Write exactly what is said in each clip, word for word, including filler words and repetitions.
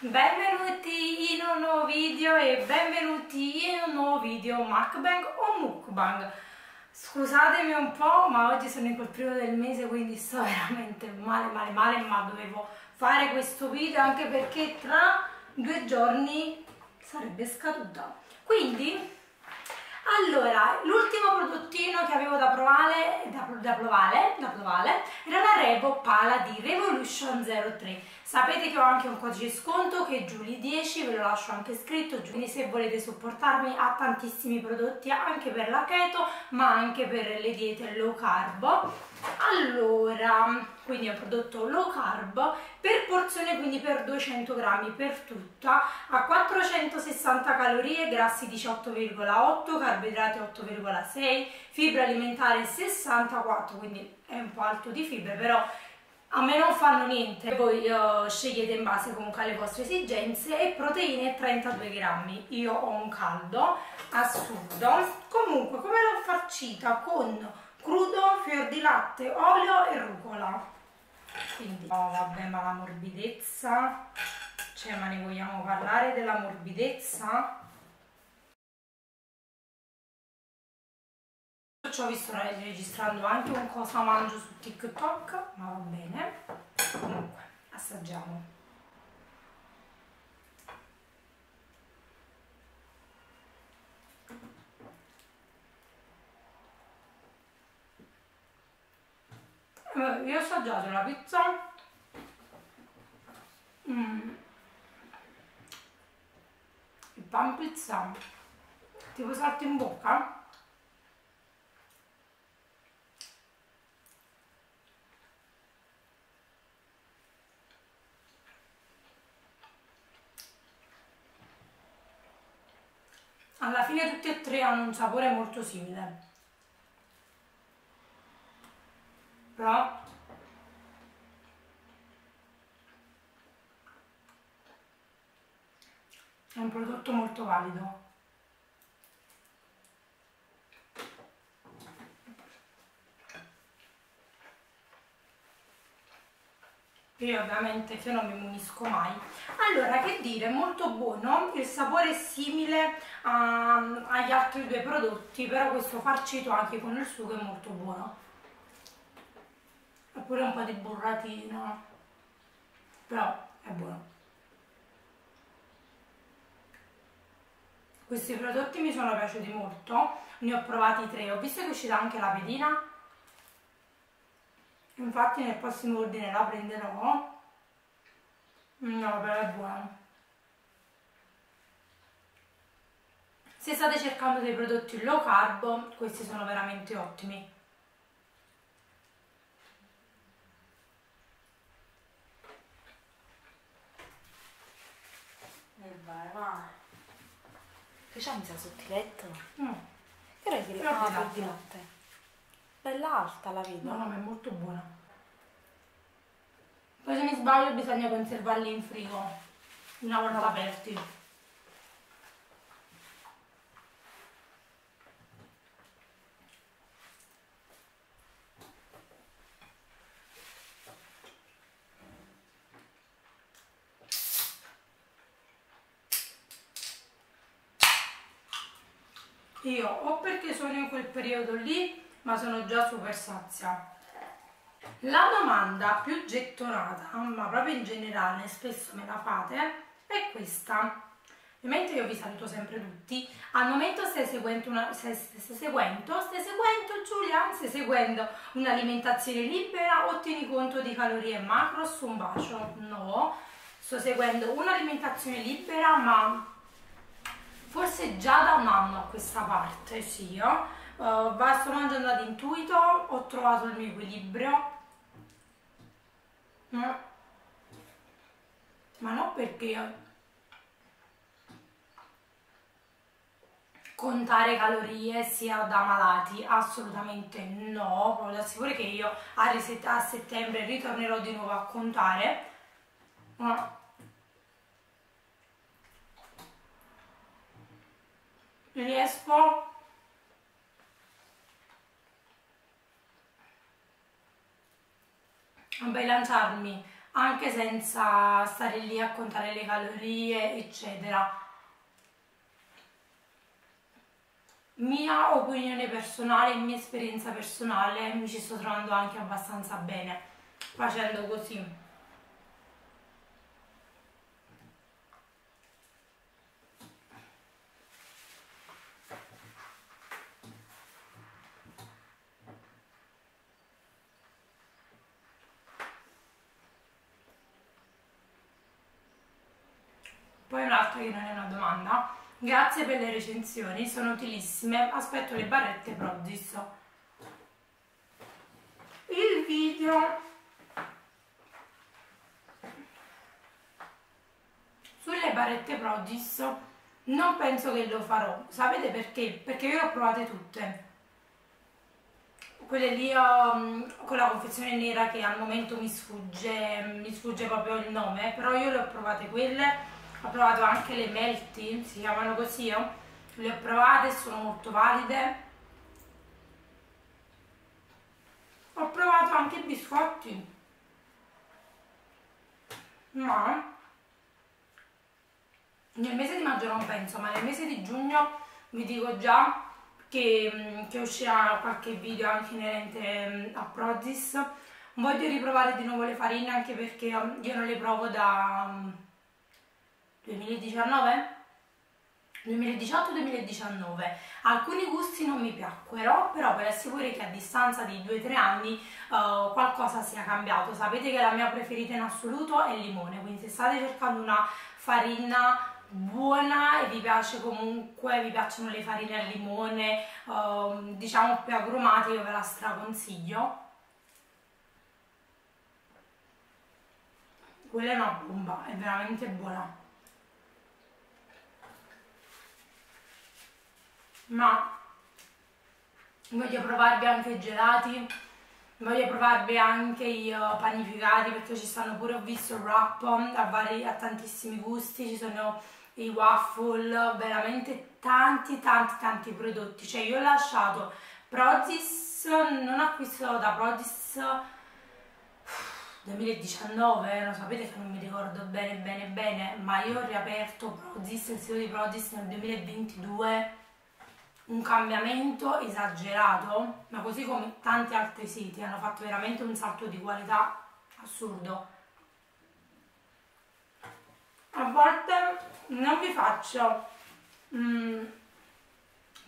Benvenuti in un nuovo video e benvenuti in un nuovo video mukbang o mukbang. Scusatemi un po', ma oggi sono in quel periodo del mese, quindi sto veramente male male male, ma dovevo fare questo video anche perché tra due giorni sarebbe scaduta. Quindi allora, l'ultimo prodottino che avevo da provare, da, da provare, da provare era la Revopala di Revolution zero tre. Sapete che ho anche un codice sconto che è Giuly dieci, ve lo lascio anche scritto, quindi se volete supportarmi ha tantissimi prodotti anche per la keto, ma anche per le diete low carb. Allora, quindi è un prodotto low carb per porzione, quindi per duecento grammi per tutta, a quattrocentosessanta calorie, grassi diciotto virgola otto, carboidrati otto virgola sei, fibra alimentare sessantaquattro, quindi è un po' alto di fibre, però a me non fanno niente, voi uh, scegliete in base comunque alle vostre esigenze, e proteine trentadue grammi. Io ho un caldo assurdo. Comunque, come l'ho farcita? Con crudo, fior di latte, olio e rucola. Quindi, oh vabbè, ma la morbidezza, cioè, ma ne vogliamo parlare della morbidezza? Ho visto registrando anche un cosa mangio su TikTok, ma va bene. Comunque, assaggiamo. Io ho assaggiato la pizza. Mm. Il pan pizza tipo salto in bocca. Alla fine tutti e tre hanno un sapore molto simile, però è un prodotto molto valido. Io ovviamente che non mi munisco mai. Allora, che dire, molto buono, il sapore è simile a, agli altri due prodotti, però questo farcito anche con il sugo è molto buono. Oppure un po' di burratina, però è buono. Questi prodotti mi sono piaciuti molto, ne ho provati tre, ho visto che è uscita anche la pedina. Infatti nel prossimo ordine la prenderò. No, però è buona. Se state cercando dei prodotti low carb, questi sono veramente ottimi. E vai, vai. Che c'è un'insa sottiletta? No. Che era che le fa di notte? Bella alta la vita. No, no, ma è molto buona. Poi se mi sbaglio bisogna conservarli in frigo una volta aperti. Io o perché sono in quel periodo lì, ma sono già super sazia. La domanda più gettonata, ma proprio in generale spesso me la fate, è questa. Ovviamente io vi saluto sempre tutti. Al momento stai seguendo una, stai, stai seguendo, stai seguendo Giulia, stai seguendo un'alimentazione libera o tieni conto di calorie macro su un bacio? No, sto seguendo un'alimentazione libera, ma forse già da un anno a questa parte, sì, io. Uh, sto mangiando ad intuito, ho trovato il mio equilibrio, mm. ma non perché contare calorie sia da malati, assolutamente no, ve lo assicuro che io a, a settembre ritornerò di nuovo a contare. Mm. Riesco a bilanciarmi anche senza stare lì a contare le calorie eccetera. Mia opinione personale, mia esperienza personale, mi ci sto trovando anche abbastanza bene facendo così. Poi un'altra che non è una domanda. Grazie per le recensioni, sono utilissime, aspetto le barrette Prozis. Il video sulle barrette Prozis non penso che lo farò, sapete perché? Perché io le ho provate tutte. Quelle lì ho, con la confezione nera che al momento mi sfugge, mi sfugge proprio il nome, però io le ho provate quelle. Ho provato anche le melty, si chiamano così, oh? Le ho provate, sono molto valide. Ho provato anche i biscotti, ma nel mese di maggio non penso, ma nel mese di giugno vi dico già che, che uscirà qualche video anche inerente a Prozis. Voglio riprovare di nuovo le farine, anche perché io non le provo da... duemiladiciannove? duemiladiciotto duemiladiciannove. Alcuni gusti non mi piacquero, però ve l'assicuro che a distanza di due tre anni uh, qualcosa sia cambiato. Sapete che la mia preferita in assoluto è il limone, quindi se state cercando una farina buona e vi piace comunque, vi piacciono le farine al limone, uh, diciamo più agrumate, io ve la straconsiglio. Quella è una bomba, è veramente buona. Ma voglio provarvi anche i gelati, voglio provarvi anche i panificati, perché ci stanno pure, ho visto il wrap a, vari, a tantissimi gusti, ci sono i waffle, veramente tanti tanti tanti prodotti. Cioè io ho lasciato Prozis, non acquisto da Prozis duemiladiciannove, lo sapete che non mi ricordo bene bene bene, ma io ho riaperto Prozis, il sito di Prozis nel duemilaventidue. Un cambiamento esagerato, ma così come tanti altri siti hanno fatto veramente un salto di qualità assurdo. A volte non vi faccio mh,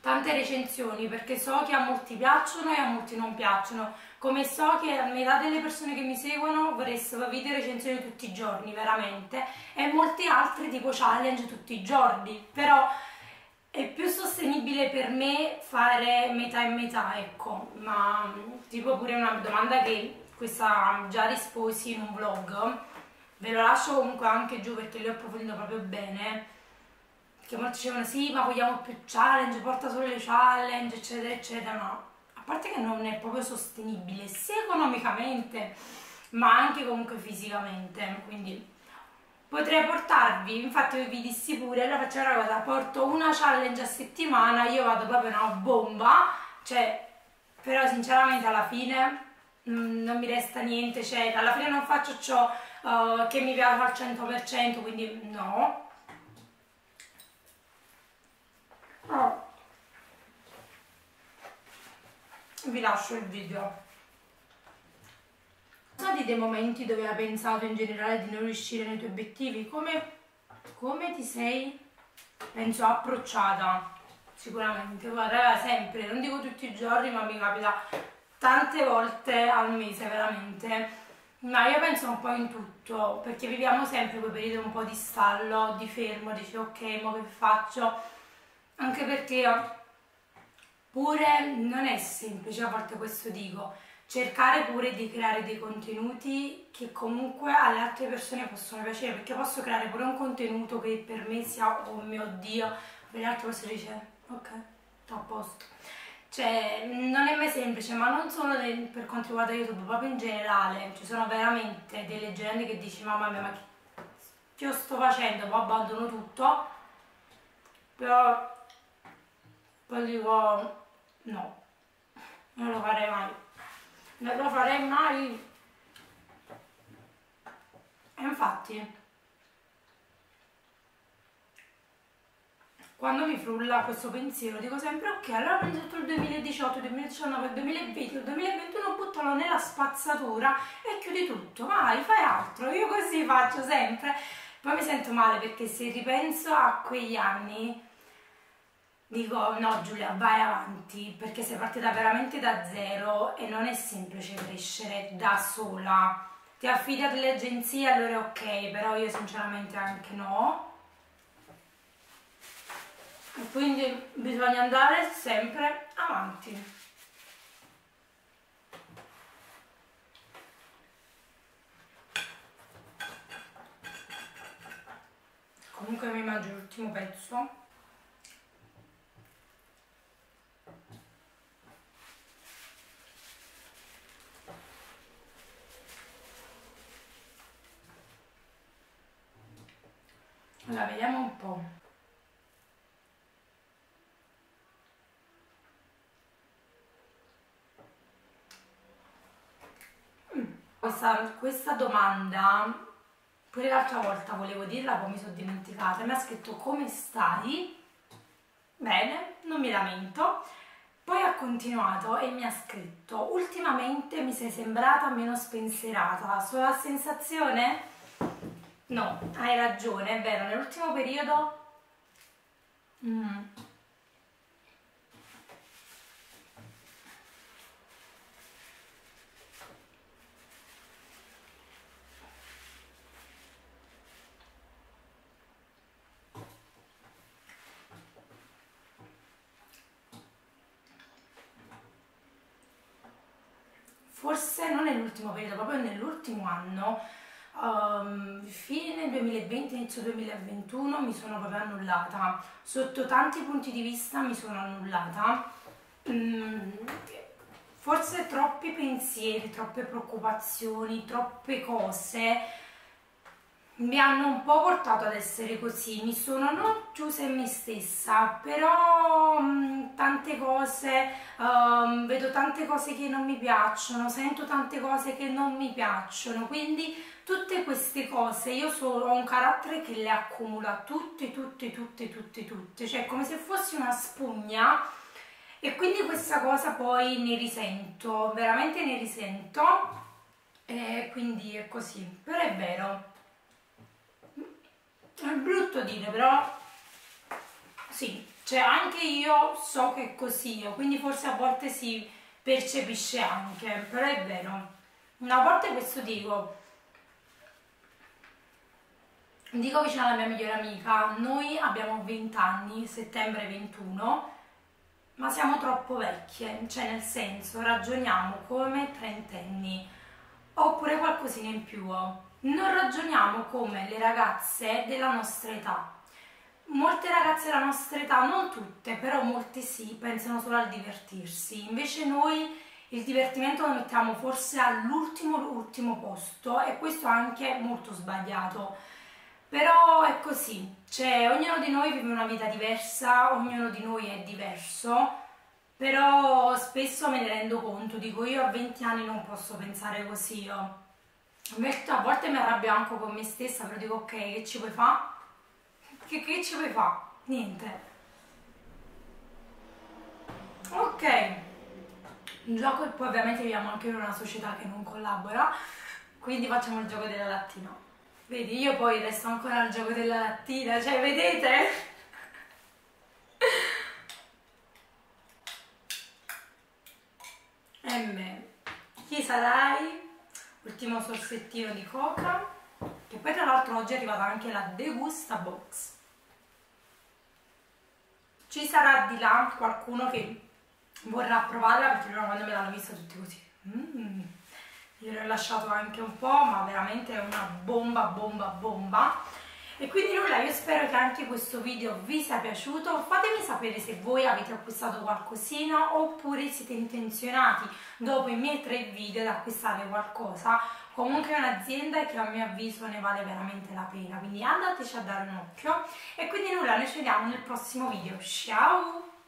tante recensioni perché so che a molti piacciono e a molti non piacciono, come so che a metà delle persone che mi seguono vorrebbero video recensioni tutti i giorni veramente, e molti altri tipo challenge tutti i giorni, però è più sostenibile per me fare metà e metà, ecco. Ma tipo pure una domanda che questa già risposi in un vlog, ve lo lascio comunque anche giù perché l'ho approfondito proprio bene, perché molti dicevano sì ma vogliamo più challenge, porta solo le challenge eccetera eccetera, ma a parte che non è proprio sostenibile sia economicamente ma anche comunque fisicamente, quindi potrei portarvi, infatti vi dissi pure, allora facciamo una cosa, porto una challenge a settimana, io vado proprio una bomba, cioè, però sinceramente alla fine mh, non mi resta niente, cioè alla fine non faccio ciò uh, che mi piace al cento per cento, quindi no. Oh. Vi lascio il video. Sono stati dei momenti dove hai pensato in generale di non riuscire nei tuoi obiettivi? Come, come ti sei, penso, approcciata? Sicuramente, guarda, sempre, non dico tutti i giorni, ma mi capita tante volte al mese, veramente. Ma io penso un po' in tutto, perché viviamo sempre quel periodo un po' di stallo, di fermo, dici ok, ma che faccio? Anche perché pure non è semplice, a volte questo dico. Cercare pure di creare dei contenuti che comunque alle altre persone possono piacere, perché posso creare pure un contenuto che per me sia, oh mio Dio, per le altre persone dice, ok, sto a posto. Cioè, non è mai semplice, ma non solo per quanto riguarda YouTube, proprio in generale, ci sono veramente delle gente che dici, mamma mia, ma che, che io sto facendo, poi abbandono tutto, però poi dico, no, non lo farei mai. Non lo farei mai. fatti, quando mi frulla questo pensiero dico sempre ok, allora prendo tutto il duemiladiciotto, il duemiladiciannove, il duemilaventi, il duemilaventuno, buttalo nella spazzatura e chiudi tutto, vai, fai altro. Io così faccio sempre, poi mi sento male perché se ripenso a quegli anni dico no Giulia, vai avanti, perché sei partita veramente da zero e non è semplice crescere da sola. Ti affidi a delle agenzie, allora ok, però io sinceramente anche no. Quindi bisogna andare sempre avanti. Comunque mi mangio l'ultimo pezzo. Allora, vediamo un po'. Questa, questa domanda, pure l'altra volta volevo dirla, poi mi sono dimenticata. Mi ha scritto: come stai? Bene, non mi lamento. Poi ha continuato e mi ha scritto: ultimamente mi sei sembrata meno spensierata, solo la sensazione? No, hai ragione, è vero, nell'ultimo periodo... Mm. Forse non nell'ultimo periodo, proprio nell'ultimo anno, um, fine duemilaventi, inizio duemilaventuno, mi sono proprio annullata. Sotto tanti punti di vista mi sono annullata. Mm, forse troppi pensieri, troppe preoccupazioni, troppe cose mi hanno un po' portato ad essere così. Mi sono non chiusa in me stessa, però mh, tante cose, um, vedo tante cose che non mi piacciono, sento tante cose che non mi piacciono, quindi tutte queste cose, io sono, ho un carattere che le accumula tutte, tutte, tutte, tutte, tutte, cioè come se fossi una spugna, e quindi questa cosa poi ne risento, veramente ne risento, e quindi è così, però è vero. È brutto dire, però sì, cioè anche io so che è così, quindi forse a volte si percepisce anche, però è vero. Una volta questo dico, dico vicino alla mia migliore amica, noi abbiamo venti anni, settembre ventuno, ma siamo troppo vecchie, cioè nel senso ragioniamo come trentenni, oppure qualcosina in più. Non ragioniamo come le ragazze della nostra età. Molte ragazze della nostra età, non tutte, però molte sì, pensano solo al divertirsi. Invece noi il divertimento lo mettiamo forse all'ultimo ultimo posto, e questo anche è molto sbagliato. Però è così, cioè ognuno di noi vive una vita diversa, ognuno di noi è diverso. Però spesso me ne rendo conto, dico io a venti anni non posso pensare così io. A volte mi arrabbio anche con me stessa, però dico ok, che ci puoi fare? Che, che ci puoi fare? Niente. Ok, un gioco, e poi ovviamente viviamo anche in una società che non collabora, quindi facciamo il gioco della lattina. Vedi, io poi resto ancora al gioco della lattina, cioè vedete? E me, chi sarai? Ultimo sorsettino di coca, che poi tra l'altro oggi è arrivata anche la Degusta Box. Ci sarà di là qualcuno che vorrà provarla, perché prima quando me l'hanno vista tutti così mm. gliel'ho lasciato anche un po', ma veramente è una bomba, bomba, bomba. E quindi nulla, io spero che anche questo video vi sia piaciuto. Fatemi sapere se voi avete acquistato qualcosina, oppure siete intenzionati dopo i miei tre video ad acquistare qualcosa. Comunque è un'azienda che a mio avviso ne vale veramente la pena, quindi andateci a dare un occhio. E quindi nulla, noi ci vediamo nel prossimo video. Ciao!